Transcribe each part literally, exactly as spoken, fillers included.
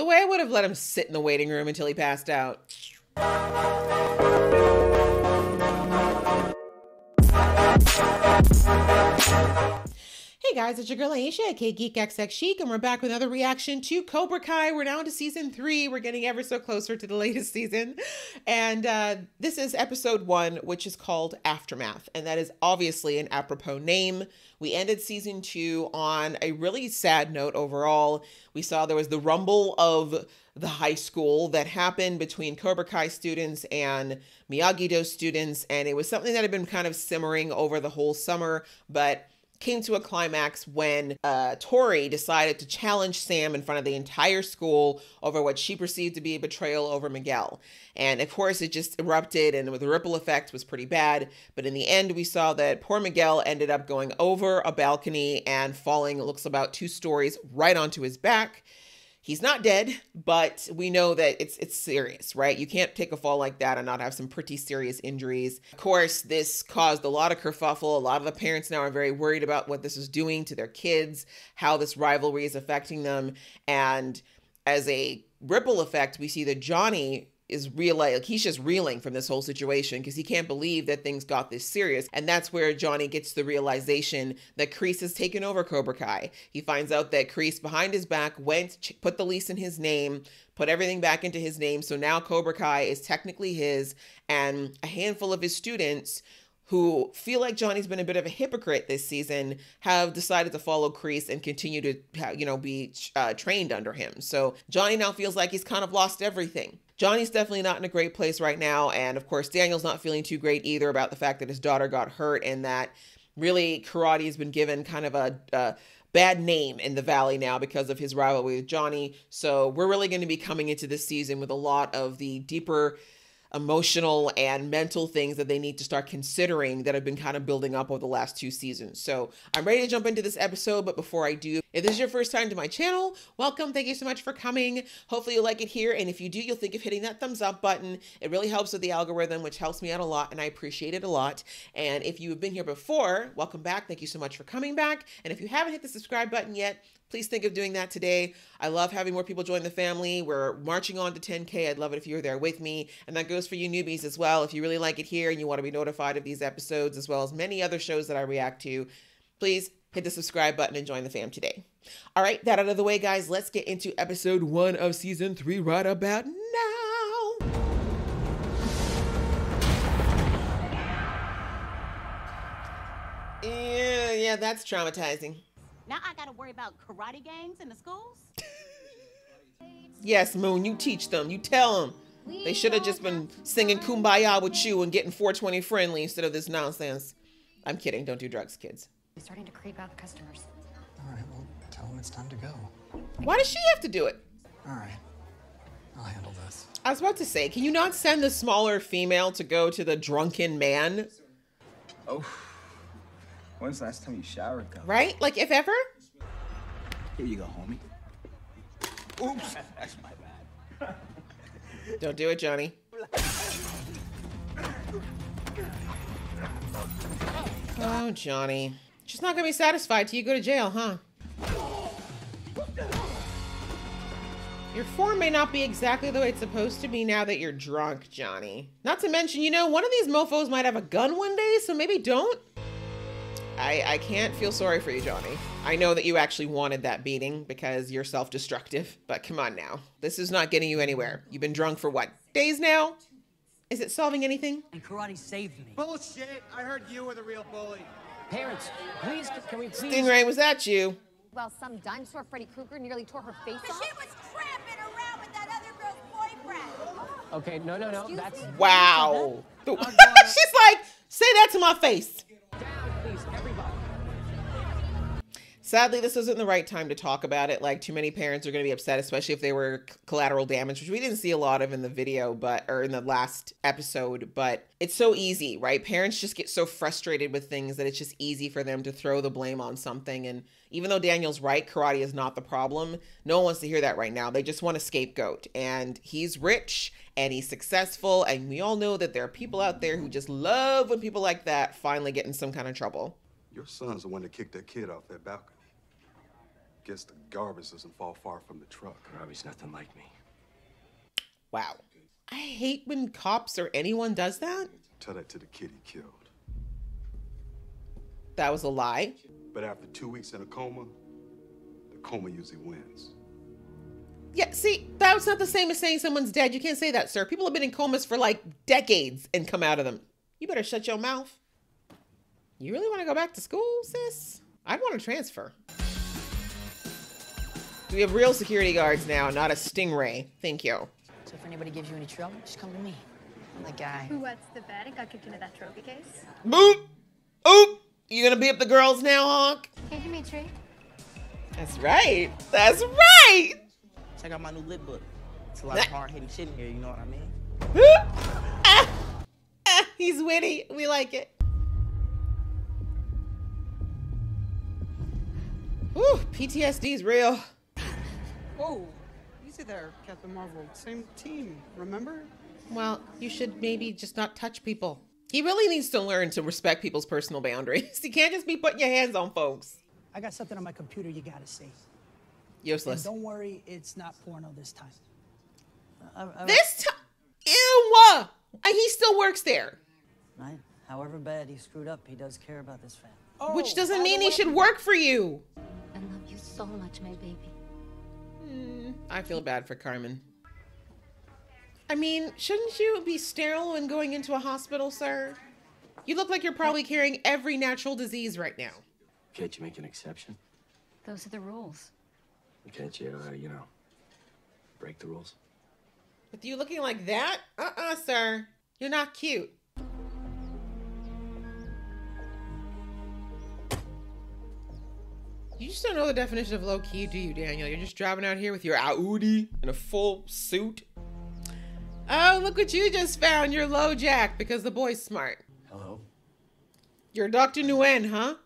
The way I would have let him sit in the waiting room until he passed out. Hey guys, it's your girl Aisha, aka GeekXXChic, and we're back with another reaction to Cobra Kai. We're now into season three. We're getting ever so closer to the latest season. And uh, this is episode one, which is called Aftermath. And that is obviously an apropos name. We ended season two on a really sad note overall. We saw there was the rumble of the high school that happened between Cobra Kai students and Miyagi-Do students. And it was something that had been kind of simmering over the whole summer, but came to a climax when uh, Tori decided to challenge Sam in front of the entire school over what she perceived to be a betrayal over Miguel. And of course it just erupted, and with the ripple effect was pretty bad. But in the end, we saw that poor Miguel ended up going over a balcony and falling, it looks about two stories, right onto his back. He's not dead, but we know that it's it's serious, right? You can't take a fall like that and not have some pretty serious injuries. Of course, this caused a lot of kerfuffle. A lot of the parents now are very worried about what this is doing to their kids, how this rivalry is affecting them. And as a ripple effect, we see that Johnny is realizing, like, he's just reeling from this whole situation because he can't believe that things got this serious. And that's where Johnny gets the realization that Kreese has taken over Cobra Kai. He finds out that Kreese, behind his back, went, put the lease in his name, put everything back into his name. So now Cobra Kai is technically his, and a handful of his students who feel like Johnny's been a bit of a hypocrite this season have decided to follow Kreese and continue to, you know, be uh, trained under him. So Johnny now feels like he's kind of lost everything. Johnny's definitely not in a great place right now. And of course, Daniel's not feeling too great either about the fact that his daughter got hurt, and that really karate has been given kind of a uh, bad name in the Valley now because of his rivalry with Johnny. So we're really going to be coming into this season with a lot of the deeper emotional and mental things that they need to start considering that have been kind of building up over the last two seasons. So I'm ready to jump into this episode, but before I do, if this is your first time to my channel, welcome. Thank you so much for coming. Hopefully you like it here, and if you do, you'll think of hitting that thumbs up button. It really helps with the algorithm, which helps me out a lot, and I appreciate it a lot. And if you have been here before, welcome back. Thank you so much for coming back. And if you haven't hit the subscribe button yet, please think of doing that today. I love having more people join the family. We're marching on to ten K. I'd love it if you were there with me. And that goes for you newbies as well. If you really like it here and you want to be notified of these episodes, as well as many other shows that I react to, please hit the subscribe button and join the fam today. All right, that out of the way, guys, let's get into episode one of season three right about now. Yeah, yeah, that's traumatizing. Now I gotta worry about karate gangs in the schools? Yes, Moon, you teach them. You tell them. We they should have just been singing Kumbaya with you and getting four twenty friendly instead of this nonsense. I'm kidding. Don't do drugs, kids. It's starting to creep out the customers. All right, well, tell them it's time to go. Why does she have to do it? All right, I'll handle this. I was about to say, can you not send the smaller female to go to the drunken man? Oh. When's the last time you showered, though? Right? Like, if ever? Here you go, homie. Oops, that's my bad. Don't do it, Johnny. Oh, Johnny. She's not gonna be satisfied till you go to jail, huh? Your form may not be exactly the way it's supposed to be now that you're drunk, Johnny. Not to mention, you know, one of these mofos might have a gun one day, so maybe don't. I, I can't feel sorry for you, Johnny. I know that you actually wanted that beating because you're self-destructive, but come on now. This is not getting you anywhere. You've been drunk for what, days now? Is it solving anything? And karate saved me. Bullshit, I heard you were the real bully. Parents, please, can we please? Stingray, was that you? Well, some dinosaur Freddy Krueger nearly tore her face but off. But she was crapping around with that other girl's boyfriend. Okay, no, no, no, Excuse that's- me? Wow. She's like, say that to my face. Sadly, this isn't the right time to talk about it. Like, too many parents are going to be upset, especially if they were collateral damage, which we didn't see a lot of in the video, but, or in the last episode, but it's so easy, right? Parents just get so frustrated with things that it's just easy for them to throw the blame on something. And even though Daniel's right, karate is not the problem. No one wants to hear that right now. They just want a scapegoat, and he's rich and he's successful. And we all know that there are people out there who just love when people like that finally get in some kind of trouble. Your son's the one that kicked that kid off that balcony. Guess the garbage doesn't fall far from the truck. Robbie's nothing like me. Wow. I hate when cops or anyone does that. Tell that to the kid he killed. That was a lie. But after two weeks in a coma, the coma usually wins. Yeah, see, that was not the same as saying someone's dead. You can't say that, sir. People have been in comas for like decades and come out of them. You better shut your mouth. You really want to go back to school, sis? I'd want to transfer. We have real security guards now, not a Stingray. Thank you. So if anybody gives you any trouble, just come to me. I'm the guy. Who was the vet and got kicked into that trophy case? Boop! Oop! You gonna beat up the girls now, Honk? Hey, Dimitri. That's right. That's right! Check out my new lit book. It's a lot of hard-hitting shit in here, you know what I mean? ah, ah, he's witty. We like it. Whew, P T S D's real. Whoa, easy there, Captain Marvel. Same team, remember? Well, you should maybe just not touch people. He really needs to learn to respect people's personal boundaries. You can't just be putting your hands on folks. I got something on my computer you gotta see. Useless. And don't worry, it's not porno this time. I, I, this time? Ew! And he still works there. Right. However bad he screwed up, he does care about this family. Oh, which doesn't mean he should work for you. I love you so much, my baby. Mm, I feel bad for Carmen. I mean, shouldn't you be sterile when going into a hospital, sir? You look like you're probably carrying every natural disease right now. Can't you make an exception? Those are the rules. Can't you, uh, you know, break the rules? With you looking like that? Uh-uh, sir. You're not cute. You just don't know the definition of low-key, do you, Daniel? You're just driving out here with your Audi in a full suit. Oh, look what you just found. You're low jack because the boy's smart. Hello. You're Doctor Nguyen, huh?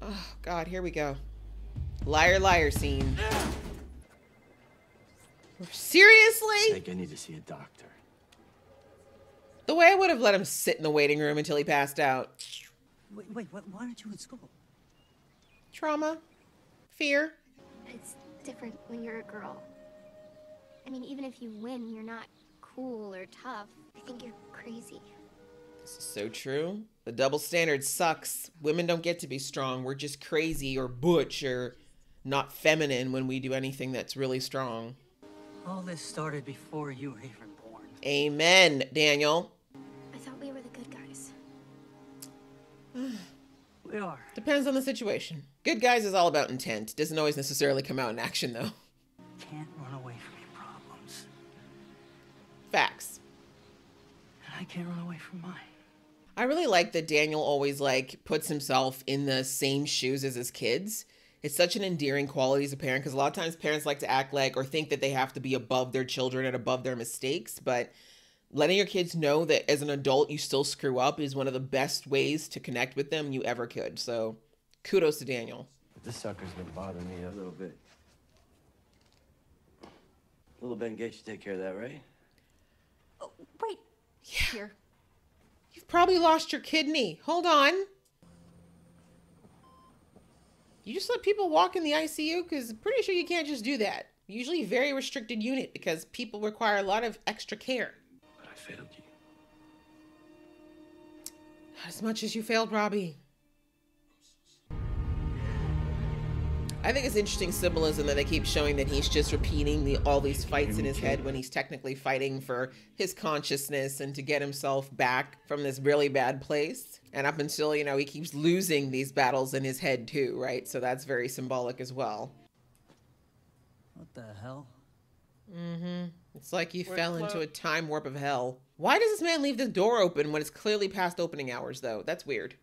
Oh, God, here we go. Liar, liar scene. Seriously? I think I need to see a doctor. The way I would have let him sit in the waiting room until he passed out. Wait, wait, why aren't you in school? Trauma, fear. It's different when you're a girl. I mean, even if you win, you're not cool or tough. I think you're crazy. This is so true. The double standard sucks. Women don't get to be strong. We're just crazy or butch or not feminine when we do anything that's really strong. All this started before you were even born. Amen, Daniel. I thought we were the good guys. We are. Depends on the situation. Good guys is all about intent. Doesn't always necessarily come out in action, though. Can't run away from your problems. Facts. And I can't run away from mine. I really like that Daniel always, like, puts himself in the same shoes as his kids. It's such an endearing quality as a parent, because a lot of times parents like to act like or think that they have to be above their children and above their mistakes, but letting your kids know that as an adult, you still screw up is one of the best ways to connect with them you ever could. So kudos to Daniel. This sucker's gonna bother me a little bit. Little Ben Gate should take care of that, right? Oh, wait. Yeah. Here. You've probably lost your kidney. Hold on. You just let people walk in the I C U? Because I'm pretty sure you can't just do that. Usually a very restricted unit because people require a lot of extra care. Failed you. Not as much as you failed, Robbie. I think it's interesting symbolism that they keep showing that he's just repeating the, all these fights in his head when he's technically fighting for his consciousness and to get himself back from this really bad place. And up until, you know, he keeps losing these battles in his head too, right? So that's very symbolic as well. What the hell? Mm-hmm. It's like you We're fell close. into a time warp of hell. Why does this man leave the door open when it's clearly past opening hours, though? That's weird.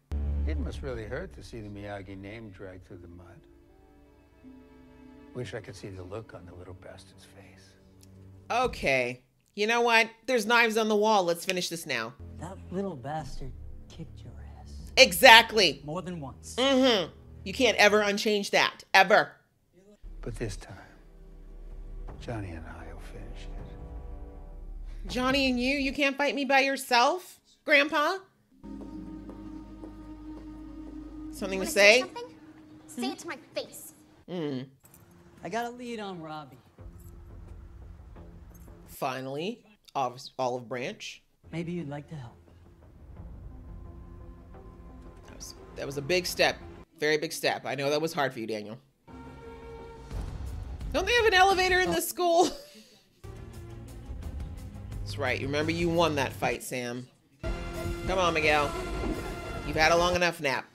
It must really hurt to see the Miyagi name dragged through the mud. Wish I could see the look on the little bastard's face. Okay. You know what? There's knives on the wall. Let's finish this now. That little bastard kicked your ass. Exactly. More than once. Mm-hmm. You can't ever unchange that. Ever. But this time, Johnny and I. Johnny and you, you can't fight me by yourself, Grandpa? Something to say? Something? Mm-hmm. Say it to my face. Mm. I got a lead on Robbie. Finally, olive branch. Maybe you'd like to help. That was, that was a big step. Very big step. I know that was hard for you, Daniel. Don't they have an elevator in this school? That's right. Remember, you won that fight, Sam. Come on, Miguel. You've had a long enough nap.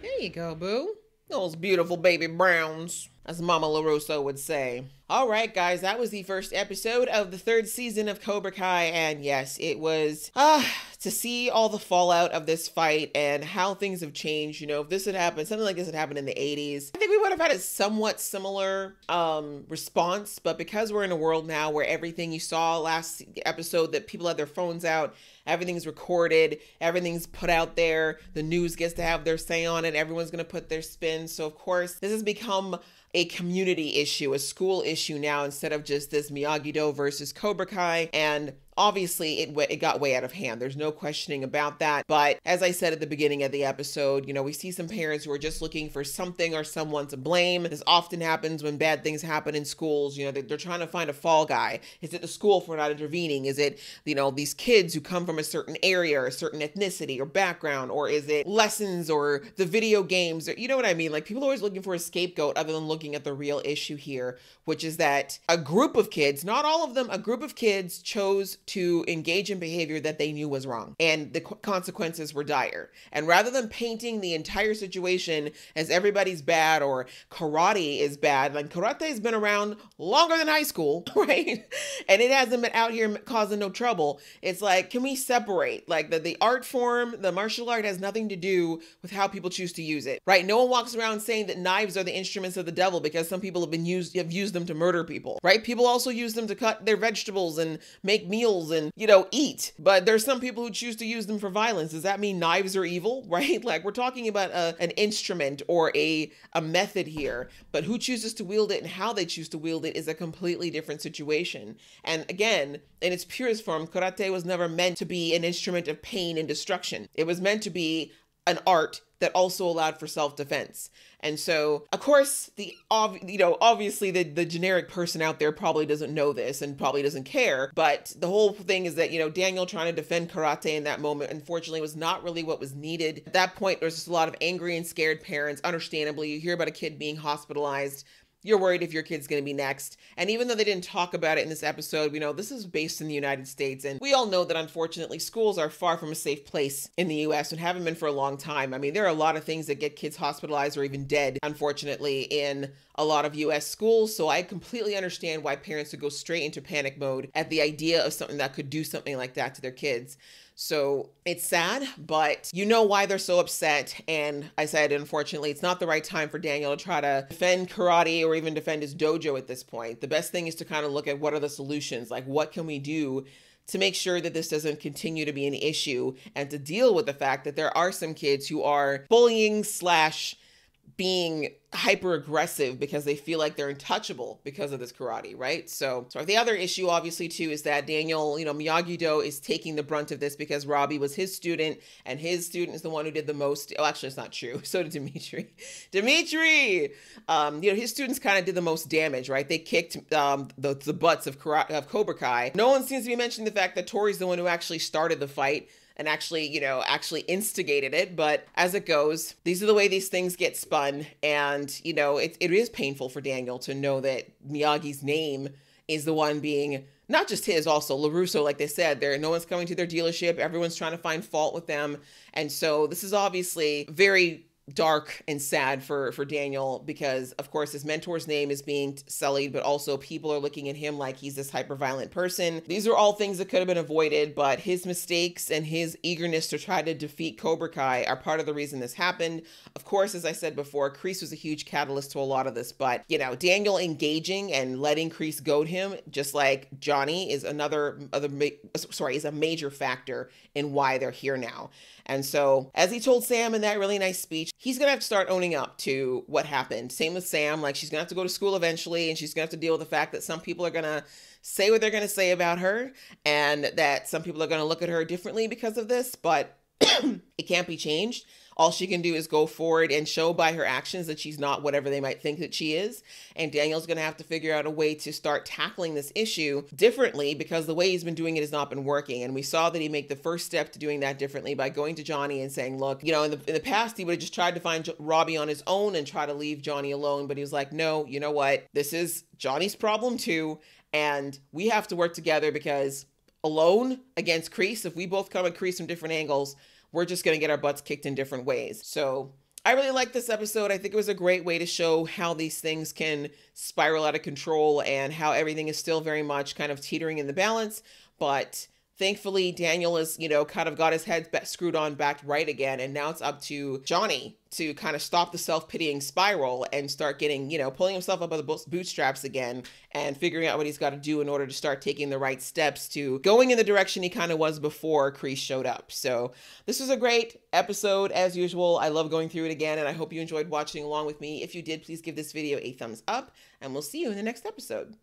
There you go, boo. Those beautiful baby browns, as Mama LaRusso would say. All right, guys, that was the first episode of the third season of Cobra Kai, and yes, it was ah to see all the fallout of this fight and how things have changed. You know, if this had happened, something like this had happened in the eighties, I think we would have had a somewhat similar um, response, but because we're in a world now where everything you saw last episode, that people had their phones out, everything's recorded, everything's put out there, the news gets to have their say on it, everyone's gonna put their spin, so of course, this has become a community issue, a school issue now, instead of just this Miyagi-Do versus Cobra Kai. And obviously it, it got way out of hand. There's no questioning about that. But as I said at the beginning of the episode, you know, we see some parents who are just looking for something or someone to blame. This often happens when bad things happen in schools. You know, they're, they're trying to find a fall guy. Is it the school for not intervening? Is it, you know, these kids who come from a certain area or a certain ethnicity or background? Or is it lessons or the video games? Or, you know what I mean? Like, people are always looking for a scapegoat other than looking at the real issue here, which is that a group of kids, not all of them, a group of kids chose to engage in behavior that they knew was wrong, and the consequences were dire. And rather than painting the entire situation as everybody's bad or karate is bad, like karate has been around longer than high school, right? And it hasn't been out here causing no trouble. It's like, can we separate like the, the art form, the martial art has nothing to do with how people choose to use it, right? No one walks around saying that knives are the instruments of the devil because some people have been used, have used them to murder people, right? People also use them to cut their vegetables and make meals and, you know, eat. But there's some people who choose to use them for violence. Does that mean knives are evil, right? Like, we're talking about a, an instrument or a, a method here, but who chooses to wield it and how they choose to wield it is a completely different situation. And again, in its purest form, karate was never meant to be an instrument of pain and destruction. It was meant to be an art that also allowed for self-defense. And so, of course, the, you know, obviously the, the generic person out there probably doesn't know this and probably doesn't care. But the whole thing is that, you know, Daniel trying to defend karate in that moment, unfortunately, was not really what was needed. At that point, there's just a lot of angry and scared parents. Understandably, you hear about a kid being hospitalized. You're worried if your kid's going to be next. And even though they didn't talk about it in this episode, we know this is based in the United States. And we all know that, unfortunately, schools are far from a safe place in the U S and haven't been for a long time. I mean, there are a lot of things that get kids hospitalized or even dead, unfortunately, in a lot of U S schools. So I completely understand why parents would go straight into panic mode at the idea of something that could do something like that to their kids. So it's sad, but you know why they're so upset. And I said, unfortunately, it's not the right time for Daniel to try to defend karate or even defend his dojo at this point. The best thing is to kind of look at what are the solutions? Like, what can we do to make sure that this doesn't continue to be an issue and to deal with the fact that there are some kids who are bullying slash being hyper aggressive because they feel like they're untouchable because of this karate, right? So, so the other issue, obviously, too, is that Daniel, you know, Miyagi-Do is taking the brunt of this because Robbie was his student, and his student is the one who did the most. Oh, actually, it's not true. So did Dimitri. Dimitri! Um, you know, his students kind of did the most damage, right? They kicked um, the, the butts of, karate, of Cobra Kai. No one seems to be mentioning the fact that Tori's the one who actually started the fight and actually, you know, actually instigated it. But as it goes, these are the way these things get spun. And, you know, it, it is painful for Daniel to know that Miyagi's name is the one being, not just his, also LaRusso, like they said, there, no one's coming to their dealership. Everyone's trying to find fault with them. And so this is obviously very dark and sad for, for Daniel because, of course, his mentor's name is being sullied, but also people are looking at him like he's this hyper-violent person. These are all things that could have been avoided, but his mistakes and his eagerness to try to defeat Cobra Kai are part of the reason this happened. Of course, as I said before, Kreese was a huge catalyst to a lot of this, but, you know, Daniel engaging and letting Kreese goad him, just like Johnny, is another, other, sorry, is a major factor in why they're here now. And so, as he told Sam in that really nice speech, he's gonna have to start owning up to what happened. Same with Sam, like she's gonna have to go to school eventually and she's gonna have to deal with the fact that some people are gonna say what they're gonna say about her and that some people are gonna look at her differently because of this, but it can't be changed. All she can do is go forward and show by her actions that she's not whatever they might think that she is. And Daniel's going to have to figure out a way to start tackling this issue differently, because the way he's been doing it has not been working. And we saw that he made the first step to doing that differently by going to Johnny and saying, look, you know, in the, in the past, he would have just tried to find Robbie on his own and try to leave Johnny alone. But he was like, no, you know what? This is Johnny's problem too. And we have to work together, because alone against Kreese, if we both come at Kreese from different angles, we're just going to get our butts kicked in different ways. So I really liked this episode. I think it was a great way to show how these things can spiral out of control and how everything is still very much kind of teetering in the balance. But thankfully, Daniel is, you know, kind of got his head screwed on back right again. And now it's up to Johnny to kind of stop the self-pitying spiral and start getting, you know, pulling himself up by the bootstraps again and figuring out what he's got to do in order to start taking the right steps to going in the direction he kind of was before Kreese showed up. So this was a great episode as usual. I love going through it again, and I hope you enjoyed watching along with me. If you did, please give this video a thumbs up, and we'll see you in the next episode.